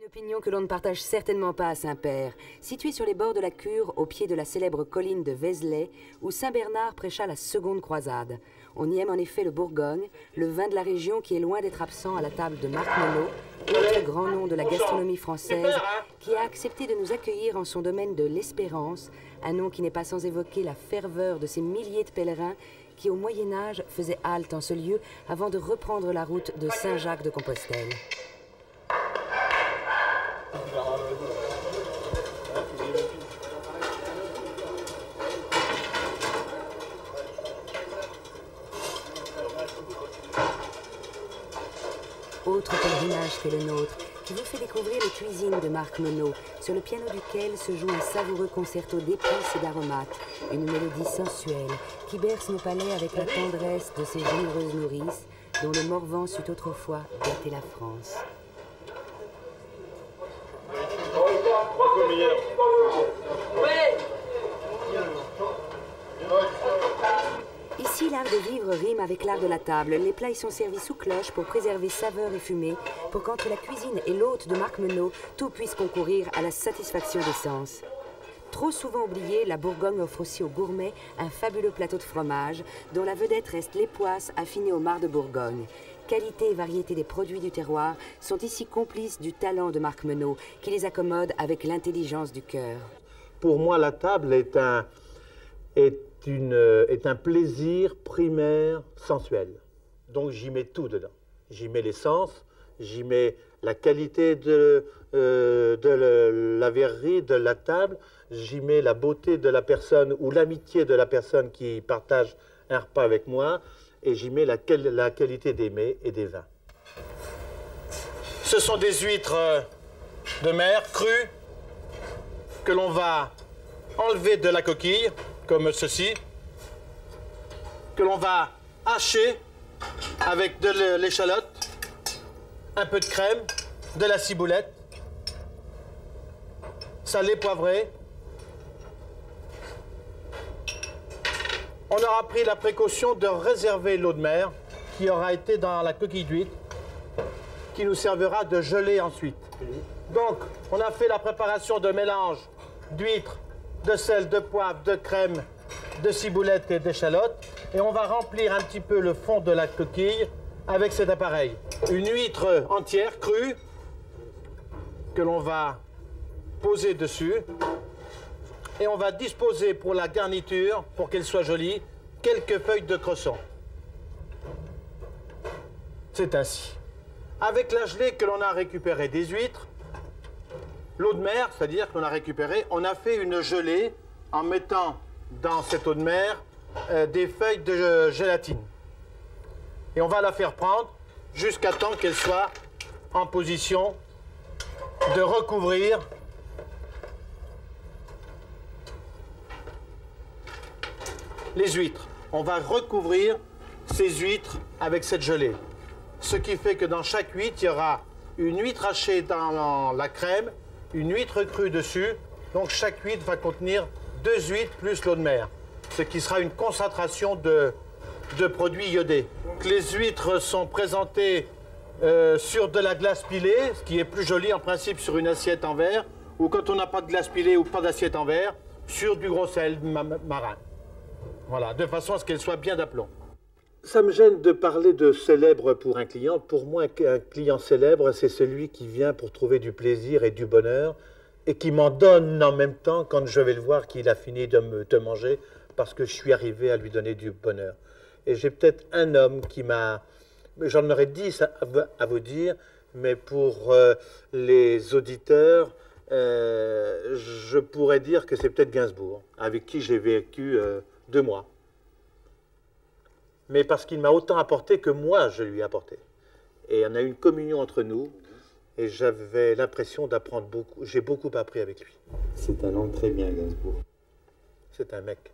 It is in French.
Une opinion que l'on ne partage certainement pas à Saint-Père, située sur les bords de la Cure, au pied de la célèbre colline de Vézelay, où Saint-Bernard prêcha la seconde croisade. On y aime en effet le Bourgogne, le vin de la région qui est loin d'être absent à la table de Marc Meneau, autre grand nom de la gastronomie française, qui a accepté de nous accueillir en son domaine de l'Espérance, un nom qui n'est pas sans évoquer la ferveur de ces milliers de pèlerins qui, au Moyen-Âge, faisaient halte en ce lieu avant de reprendre la route de Saint-Jacques-de-Compostelle. Autre pèlerinage que le nôtre, qui vous fait découvrir les cuisines de Marc Meneau, sur le piano duquel se joue un savoureux concerto d'épices et d'aromates, une mélodie sensuelle qui berce nos palais avec la tendresse de ces généreuses nourrices, dont le Morvan sut autrefois gâter la France. Ici, l'art de vivre rime avec l'art de la table. Les plats y sont servis sous cloche pour préserver saveur et fumée, pour qu'entre la cuisine et l'hôte de Marc Meneau, tout puisse concourir à la satisfaction des sens. Trop souvent oubliée, la Bourgogne offre aussi aux gourmets un fabuleux plateau de fromage, dont la vedette reste les poisses affinées au mar de Bourgogne. Qualité et variété des produits du terroir sont ici complices du talent de Marc Meneau, qui les accommode avec l'intelligence du cœur. Pour moi, la table est un plaisir primaire sensuel. Donc j'y mets tout dedans. J'y mets les sens, j'y mets la qualité de la verrerie, de la table, j'y mets la beauté de la personne ou l'amitié de la personne qui partage un repas avec moi, et j'y mets la qualité des mets et des vins. Ce sont des huîtres de mer crues que l'on va enlever de la coquille, comme ceci, que l'on va hacher avec de l'échalote, un peu de crème, de la ciboulette, salé, poivré. On aura pris la précaution de réserver l'eau de mer qui aura été dans la coquille d'huître, qui nous servira de gelée ensuite. Donc, on a fait la préparation de mélange d'huîtres, de sel, de poivre, de crème, de ciboulette et d'échalote. Et on va remplir un petit peu le fond de la coquille avec cet appareil. Une huître entière, crue, que l'on va poser dessus. Et on va disposer pour la garniture, pour qu'elle soit jolie, quelques feuilles de cresson. C'est ainsi. Avec la gelée que l'on a récupérée des huîtres, l'eau de mer, c'est-à-dire qu'on a récupéré, on a fait une gelée en mettant dans cette eau de mer des feuilles de gélatine. Et on va la faire prendre jusqu'à temps qu'elle soit en position de recouvrir les huîtres. On va recouvrir ces huîtres avec cette gelée. Ce qui fait que dans chaque huître, il y aura une huître hachée dans la crème, une huître crue dessus, donc chaque huître va contenir deux huîtres plus l'eau de mer, ce qui sera une concentration de produits iodés. Les huîtres sont présentées sur de la glace pilée, ce qui est plus joli en principe sur une assiette en verre, ou quand on n'a pas de glace pilée ou pas d'assiette en verre, sur du gros sel marin. Voilà, de façon à ce qu'elles soient bien d'aplomb. Ça me gêne de parler de célèbre pour un client. Pour moi, un client célèbre, c'est celui qui vient pour trouver du plaisir et du bonheur et qui m'en donne en même temps quand je vais le voir qu'il a fini de manger parce que je suis arrivé à lui donner du bonheur. Et j'ai peut-être un homme qui m'a... J'en aurais 10 à vous dire, mais pour les auditeurs, je pourrais dire que c'est peut-être Gainsbourg, avec qui j'ai vécu 2 mois. Mais parce qu'il m'a autant apporté que moi, je lui ai apporté. Et on a eu une communion entre nous, et j'avais l'impression d'apprendre beaucoup. J'ai beaucoup appris avec lui. C'est un homme très bien, Gainsbourg. C'est un mec.